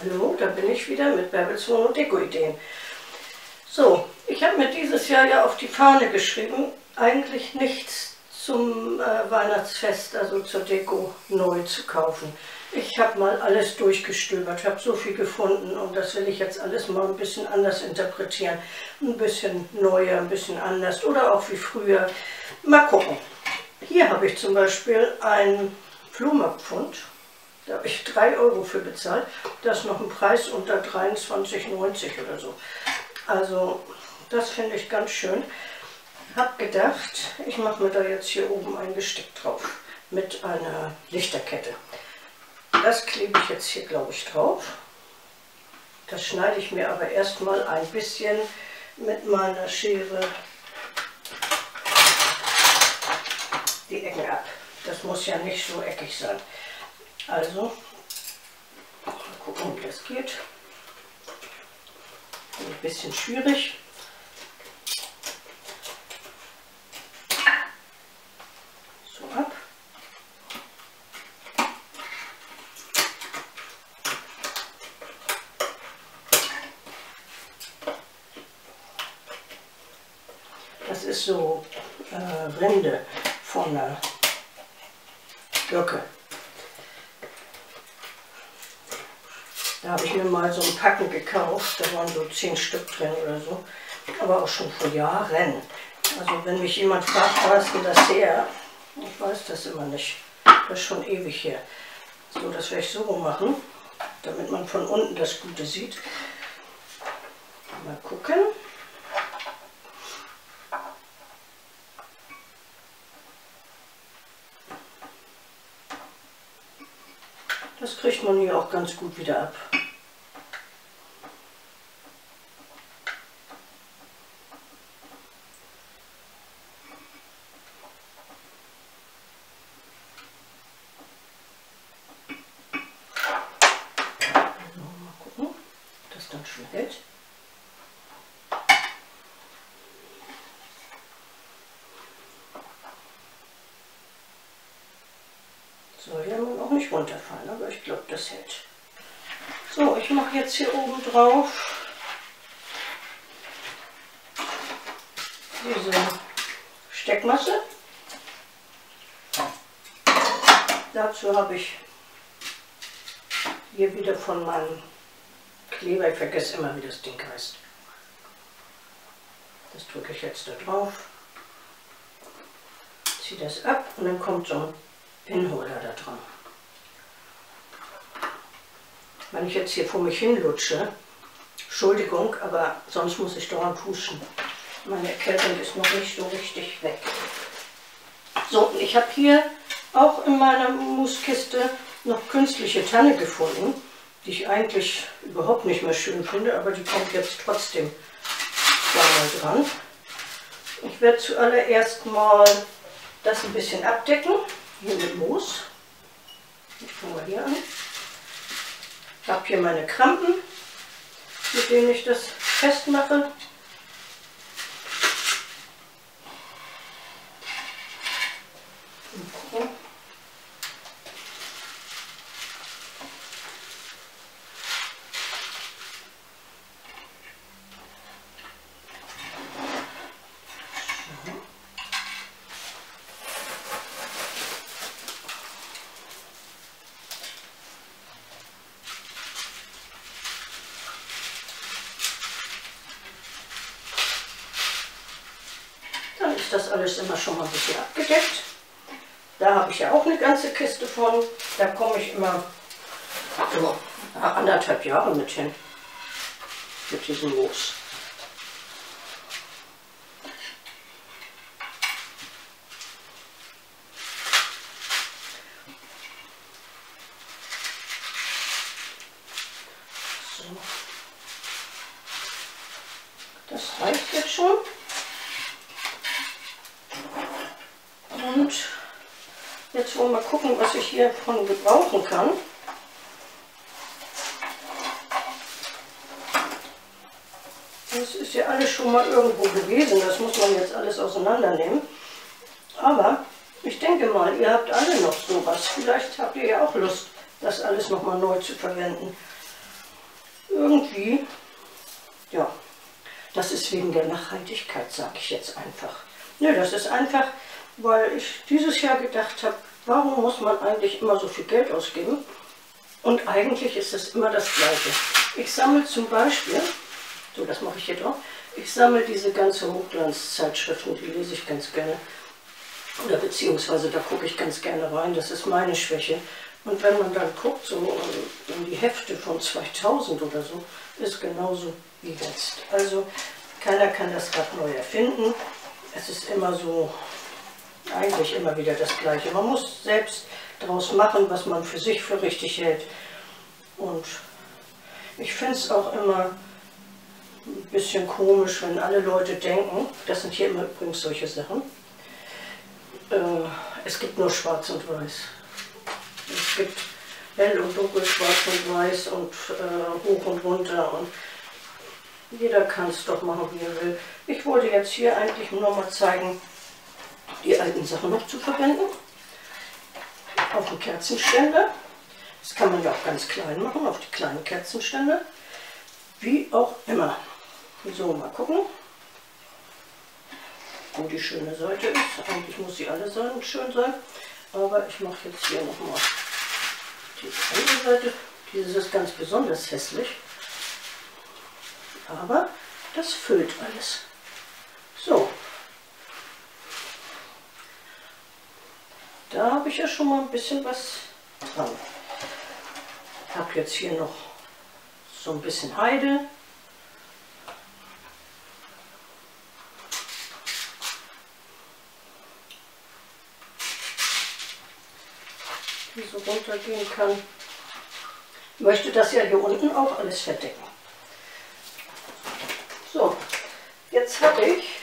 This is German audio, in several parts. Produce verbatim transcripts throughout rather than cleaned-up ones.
Hallo, da bin ich wieder mit Bärbelswohn und Deko-Ideen. So, ich habe mir dieses Jahr ja auf die Fahne geschrieben, eigentlich nichts zum äh, Weihnachtsfest, also zur Deko neu zu kaufen. Ich habe mal alles durchgestöbert, habe so viel gefunden und das will ich jetzt alles mal ein bisschen anders interpretieren. Ein bisschen neuer, ein bisschen anders oder auch wie früher. Mal gucken. Hier habe ich zum Beispiel einen Flohmarktpfund. Da habe ich drei Euro für bezahlt. Das ist noch ein Preis unter dreiundzwanzig neunzig oder so. Also das finde ich ganz schön. Habe gedacht, ich mache mir da jetzt hier oben ein Gesteck drauf mit einer Lichterkette. Das klebe ich jetzt hier, glaube ich, drauf. Das schneide ich mir aber erstmal ein bisschen mit meiner Schere die Ecken ab. Das muss ja nicht so eckig sein. Also, mal gucken, ob das geht. Ein bisschen schwierig. So ab. Das ist so äh, Rinde von der Birke. Da habe ich mir mal so ein Packen gekauft, da waren so zehn Stück drin oder so, aber auch schon vor Jahren. Also wenn mich jemand fragt, was ist denn das her? Ich weiß das immer nicht, das ist schon ewig her. So, das werde ich so machen, damit man von unten das Gute sieht. Mal gucken. Das kriegt man hier auch ganz gut wieder ab. Also mal gucken, ob das dann schon hält. Soll ja nun auch nicht runterfallen, aber ich glaube, das hält. So, ich mache jetzt hier oben drauf diese Steckmasse. Dazu habe ich hier wieder von meinem Kleber, ich vergesse immer, wie das Ding heißt. Das drücke ich jetzt da drauf, ziehe das ab und dann kommt so ein Pinholder da dran. Wenn ich jetzt hier vor mich hin lutsche, Entschuldigung, aber sonst muss ich dauernd husten. Meine Erkältung ist noch nicht so richtig weg. So, ich habe hier auch in meiner Mooskiste noch künstliche Tanne gefunden, die ich eigentlich überhaupt nicht mehr schön finde, aber die kommt jetzt trotzdem da mal dran. Ich werde zuallererst mal das ein bisschen abdecken. Hier mit Moos. Ich fange mal hier an. Ich habe hier meine Krampen, mit denen ich das festmache. Das alles immer schon mal ein bisschen abgedeckt. Da habe ich ja auch eine ganze Kiste von. Da komme ich immer so anderthalb Jahre mit hin. Mit diesem Moos. So. Das reicht jetzt schon. Und jetzt wollen wir mal gucken, was ich hiervon gebrauchen kann. Das ist ja alles schon mal irgendwo gewesen, das muss man jetzt alles auseinandernehmen. Aber ich denke mal, ihr habt alle noch sowas. Vielleicht habt ihr ja auch Lust, das alles nochmal neu zu verwenden. irgendwie, ja, das ist wegen der Nachhaltigkeit, sage ich jetzt einfach. Ne, das ist einfach, weil ich dieses Jahr gedacht habe, warum muss man eigentlich immer so viel Geld ausgeben? Und eigentlich ist es immer das Gleiche. Ich sammle zum Beispiel, so das mache ich hier drauf, ich sammle diese ganzen Hochglanzzeitschriften, die lese ich ganz gerne. Oder beziehungsweise da gucke ich ganz gerne rein, das ist meine Schwäche. Und wenn man dann guckt, so in die Hefte von zweitausend oder so, ist genauso wie jetzt. Also keiner kann das Rad neu erfinden. Es ist immer so, eigentlich immer wieder das Gleiche. Man muss selbst daraus machen, was man für sich für richtig hält. Und ich finde es auch immer ein bisschen komisch, wenn alle Leute denken, das sind hier immer übrigens solche Sachen, äh, es gibt nur Schwarz und Weiß. Es gibt hell und dunkel, schwarz und weiß und äh, hoch und runter und jeder kann es doch machen, wie er will. Ich wollte jetzt hier eigentlich nur mal zeigen, die alten Sachen noch zu verwenden. Auf den Kerzenständer. Das kann man ja auch ganz klein machen, auf die kleinen Kerzenständer. Wie auch immer. So, mal gucken, wo die schöne Seite ist. Eigentlich muss sie alle Seiten schön sein. Aber ich mache jetzt hier nochmal die andere Seite. Dieses ist ganz besonders hässlich. Aber das füllt alles. So. Da habe ich ja schon mal ein bisschen was dran. Ich habe jetzt hier noch so ein bisschen Heide. Die so runtergehen kann. Ich möchte das ja hier unten auch alles verdecken. So, jetzt habe ich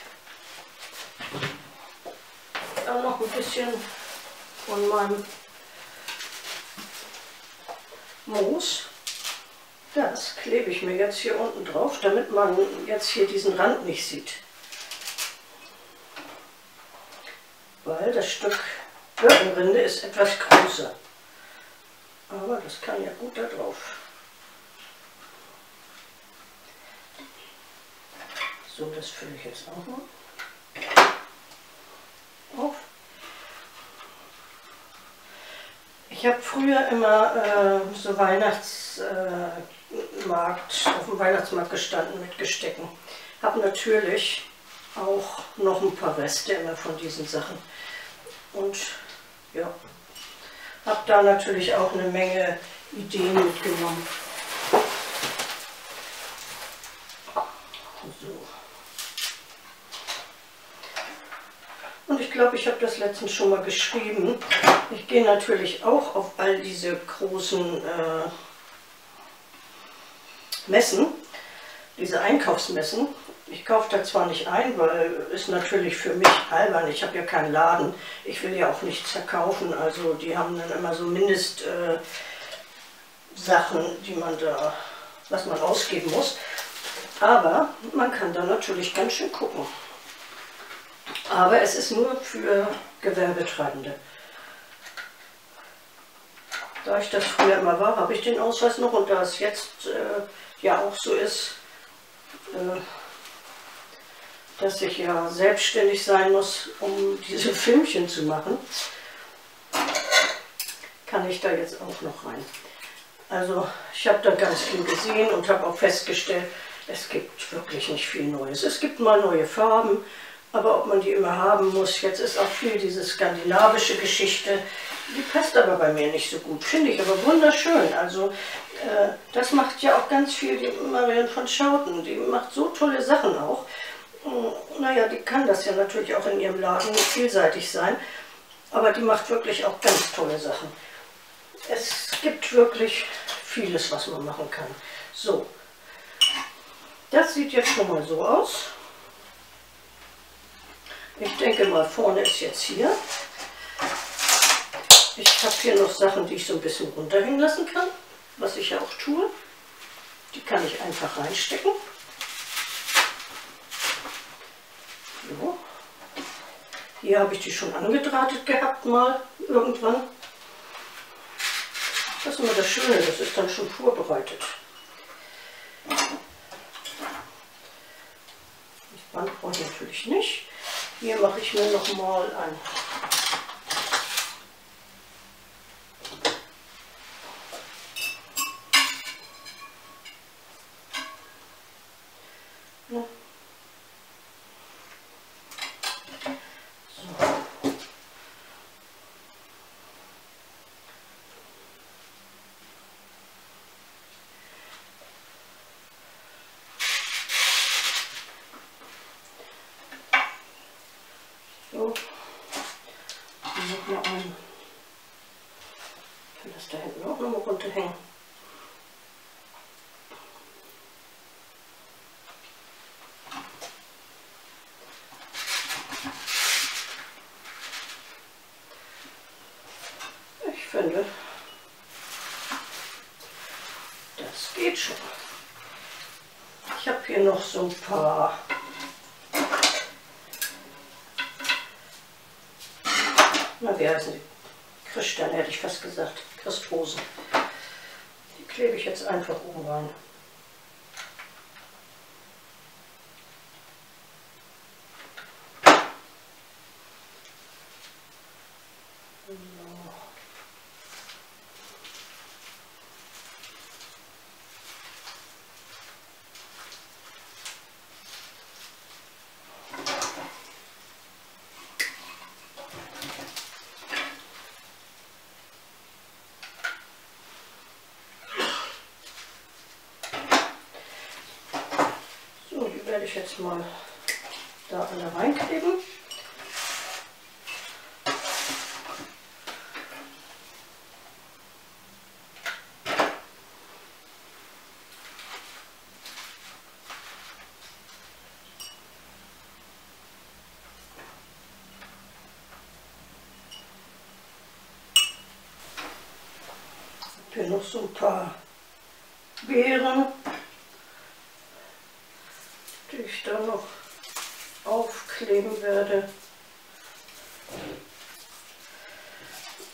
dann noch ein bisschen von meinem Moos. Das klebe ich mir jetzt hier unten drauf, damit man jetzt hier diesen Rand nicht sieht. Weil das Stück Birkenrinde ist etwas größer. Aber das kann ja gut da drauf. So, das fülle ich jetzt auch mal auf. Ich habe früher immer äh, so Weihnachtsmarkt, äh, auf dem Weihnachtsmarkt gestanden mit Gestecken. Habe natürlich auch noch ein paar Reste immer von diesen Sachen. Und ja, habe da natürlich auch eine Menge Ideen mitgenommen. Und ich glaube, ich habe das letztens schon mal geschrieben. Ich gehe natürlich auch auf all diese großen äh, Messen, diese Einkaufsmessen. Ich kaufe da zwar nicht ein, weil ist natürlich für mich albern. Ich habe ja keinen Laden. Ich will ja auch nichts verkaufen. Also die haben dann immer so Mindestsachen, äh, die man da, was man ausgeben muss. Aber man kann da natürlich ganz schön gucken. Aber es ist nur für Gewerbetreibende. Da ich das früher immer war, habe ich den Ausweis noch. Und da es jetzt äh, ja auch so ist, äh, dass ich ja selbstständig sein muss, um diese Filmchen zu machen, kann ich da jetzt auch noch rein. Also ich habe da ganz viel gesehen und habe auch festgestellt, es gibt wirklich nicht viel Neues. Es gibt mal neue Farben. Aber ob man die immer haben muss, jetzt ist auch viel diese skandinavische Geschichte, die passt aber bei mir nicht so gut, finde ich aber wunderschön. Also äh, das macht ja auch ganz viel die Marianne von Schouten, die macht so tolle Sachen auch. Naja, die kann das ja natürlich auch in ihrem Laden vielseitig sein, aber die macht wirklich auch ganz tolle Sachen. Es gibt wirklich vieles, was man machen kann. So, das sieht jetzt schon mal so aus. Ich denke mal, vorne ist jetzt hier. Ich habe hier noch Sachen, die ich so ein bisschen runterhängen lassen kann, was ich ja auch tue. Die kann ich einfach reinstecken. So. Hier habe ich die schon angedrahtet gehabt mal irgendwann. Das ist immer das Schöne, das ist dann schon vorbereitet. Das Band brauche ich natürlich nicht. Hier mache ich mir nochmal ein Das geht schon. Ich habe hier noch so ein paar na wie heißen die? Christsterne hätte ich fast gesagt. Christhosen. Die klebe ich jetzt einfach oben rein. Ich jetzt mal da alle reinkleben. Hier noch so ein paar Beeren. Ich da noch aufkleben werde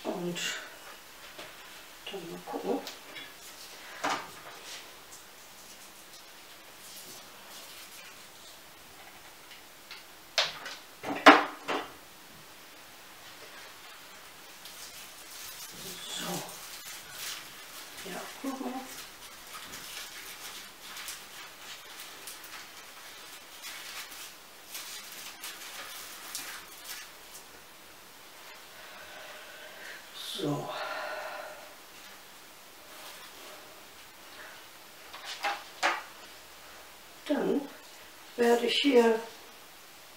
und dann mal gucken. So. Dann werde ich hier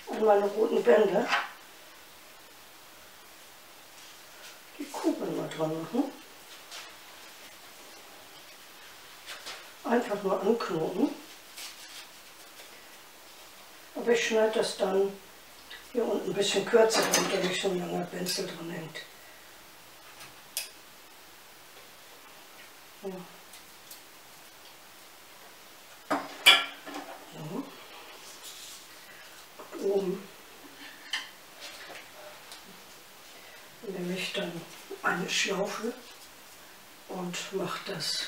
an meine roten Bänder die Kugeln mal dran machen. Einfach mal anknoten. Aber ich schneide das dann hier unten ein bisschen kürzer, damit nicht so ein langer Pinsel dran hängt. So. Und oben nehme ich dann eine Schlaufe und mache das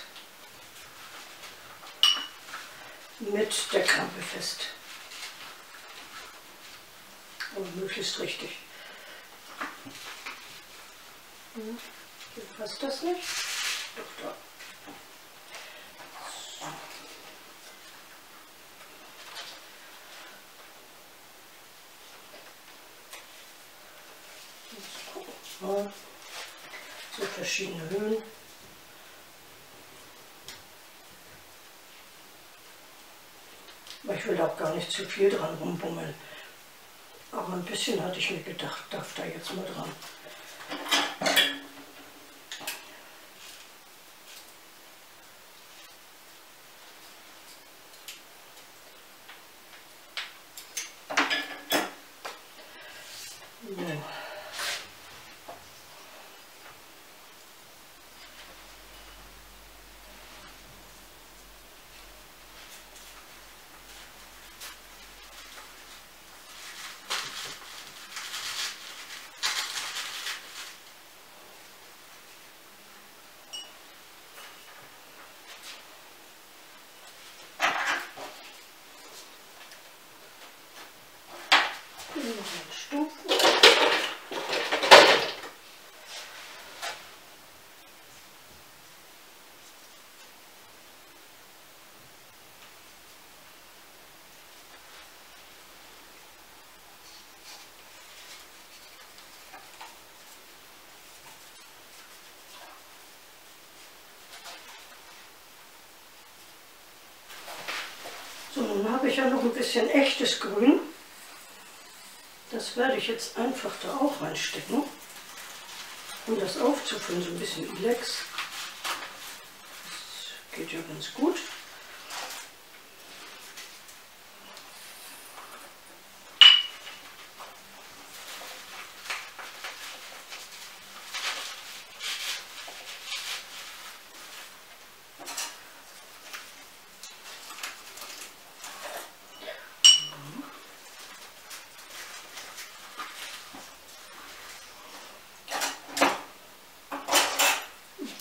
mit der Krampe fest. Und möglichst richtig. Hier passt das nicht. Doch, da. So verschiedene Höhen. Aber ich will auch gar nicht zu viel dran rumbummeln. Aber ein bisschen hatte ich mir gedacht, darf da jetzt mal dran. habe ich ja noch ein bisschen echtes Grün. Das werde ich jetzt einfach da auch reinstecken, um das aufzufüllen, so ein bisschen Ilex. Das geht ja ganz gut.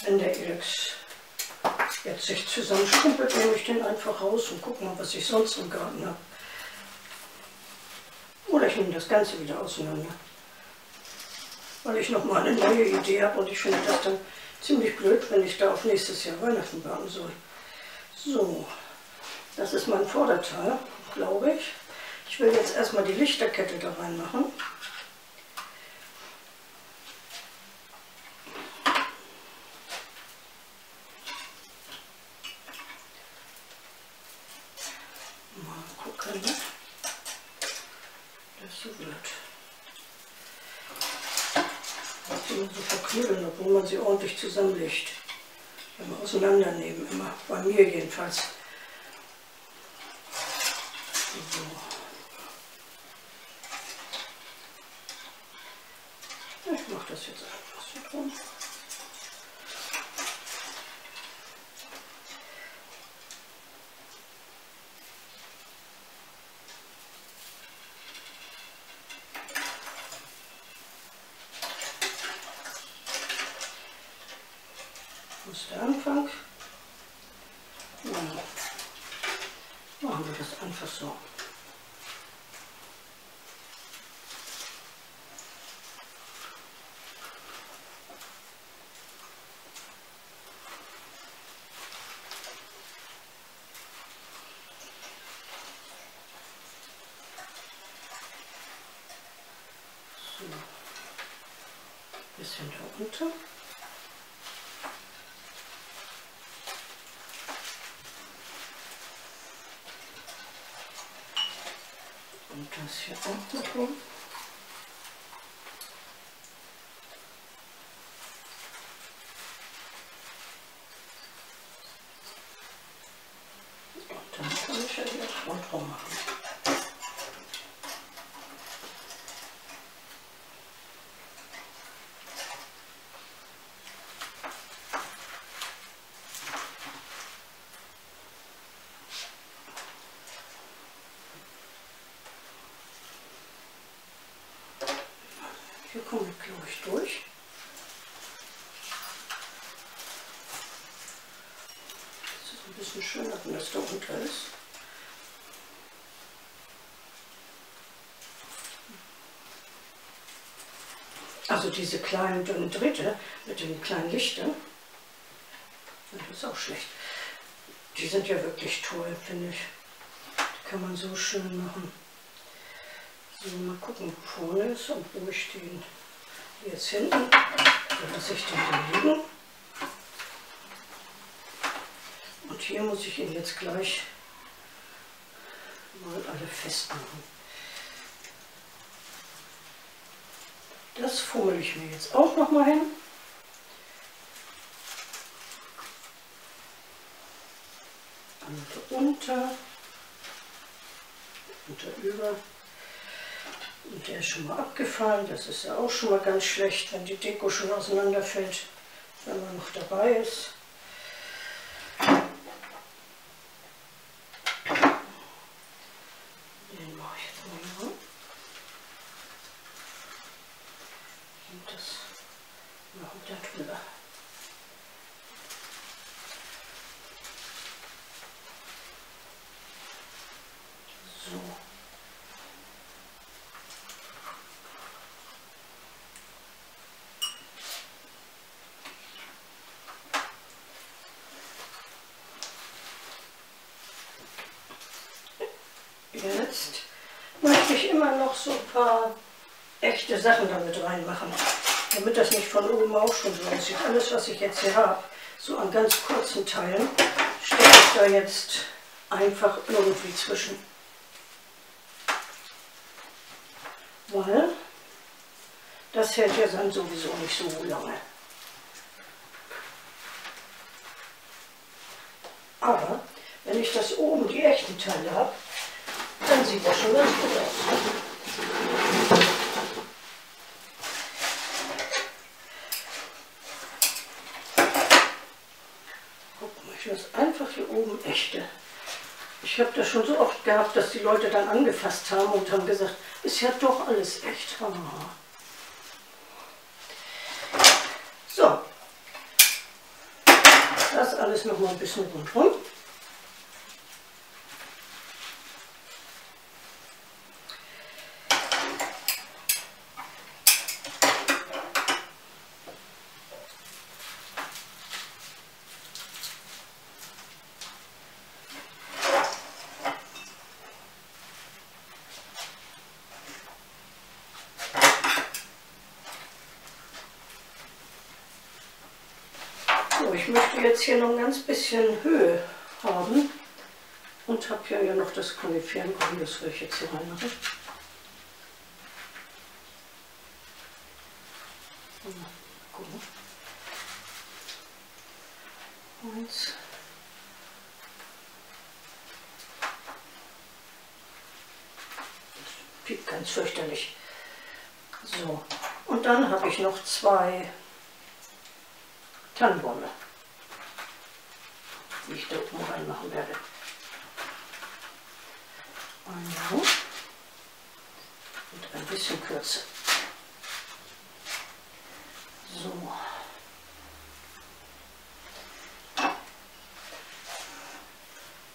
Wenn der Ilex jetzt sich zusammenschrumpelt, nehme ich den einfach raus und gucke mal, was ich sonst im Garten habe. Oder ich nehme das Ganze wieder auseinander, weil ich nochmal eine neue Idee habe und ich finde das dann ziemlich blöd, wenn ich da auf nächstes Jahr Weihnachten warten soll. So, das ist mein Vorderteil, glaube ich. Ich will jetzt erstmal die Lichterkette da reinmachen. Sie ordentlich zusammenlegt, wenn wir auseinandernehmen, immer, bei mir jedenfalls. So. Ich mache das jetzt einfach so drum. Der Anfang. Ja. Machen wir das einfach so. So. Bisschen da unten. Und das hier auch noch rum. Und dann kann ich ja wieder rundherum machen. Hier komme ich, glaube ich, durch. Das ist ein bisschen schöner, wenn das da unter ist. Also diese kleinen dünnen Drähte mit den kleinen Lichtern, das ist auch schlecht. Die sind ja wirklich toll, finde ich. Die kann man so schön machen. Also mal gucken, wo vorne ist und wo ich den jetzt hinten, dass ich den liegen. Und hier muss ich ihn jetzt gleich mal alle festmachen. Das fummel ich mir jetzt auch noch mal hin. Und unter, unter über. Und der ist schon mal abgefallen, das ist ja auch schon mal ganz schlecht, wenn die Deko schon auseinanderfällt, wenn man noch dabei ist. Den mache ich jetzt mal hier rum. Und das machen wir da drüber. So. Jetzt möchte ich immer noch so ein paar echte Sachen damit reinmachen, damit das nicht von oben auch schon so aussieht. Alles, was ich jetzt hier habe, so an ganz kurzen Teilen, stecke ich da jetzt einfach irgendwie zwischen. weil das hält ja dann sowieso nicht so lange. Aber wenn ich das oben, die echten Teile habe, dann sieht das schon ganz gut aus. Guck mal, ich lasse einfach hier oben echte. Ich habe das schon so oft gehabt, dass die Leute dann angefasst haben und haben gesagt, ist ja doch alles echt. So, das alles noch mal ein bisschen rundherum. Ich möchte jetzt hier noch ein ganz bisschen Höhe haben und habe ja noch das Konifernkorn, das will ich jetzt hier reinmachen. Eins. Das piept ganz fürchterlich. So, und dann habe ich noch zwei Tannenbäume, die ich da oben reinmachen werde. Einmal und ein bisschen kürzer. So.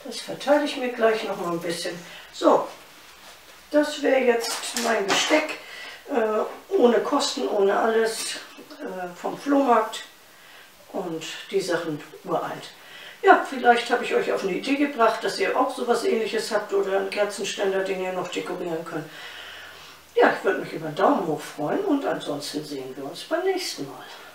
Das verteile ich mir gleich noch mal ein bisschen. So, das wäre jetzt mein Besteck, äh, ohne Kosten, ohne alles, äh, vom Flohmarkt und die Sachen uralt. Ja, vielleicht habe ich euch auf eine Idee gebracht, dass ihr auch sowas Ähnliches habt oder einen Kerzenständer, den ihr noch dekorieren könnt. Ja, ich würde mich über einen Daumen hoch freuen und ansonsten sehen wir uns beim nächsten Mal.